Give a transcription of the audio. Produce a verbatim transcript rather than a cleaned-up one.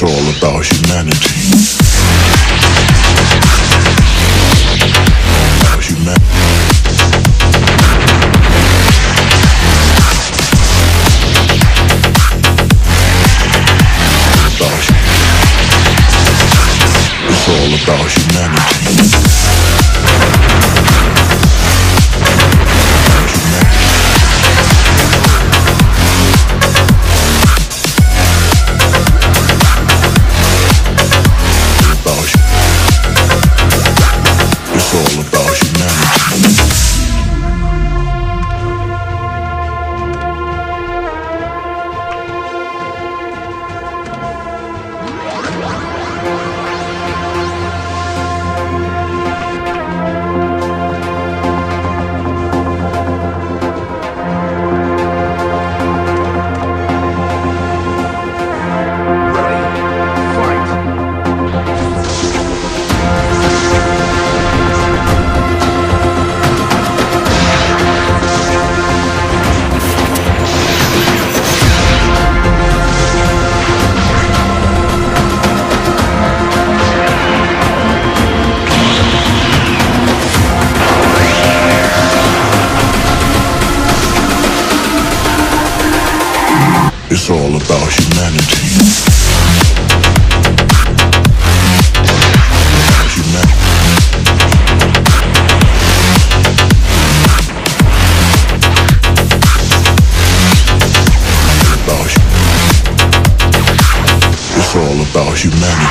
it's all about humanity. Humanity. It's all about humanity. It's all about humanity. It's all about humanity. It's all about humanity.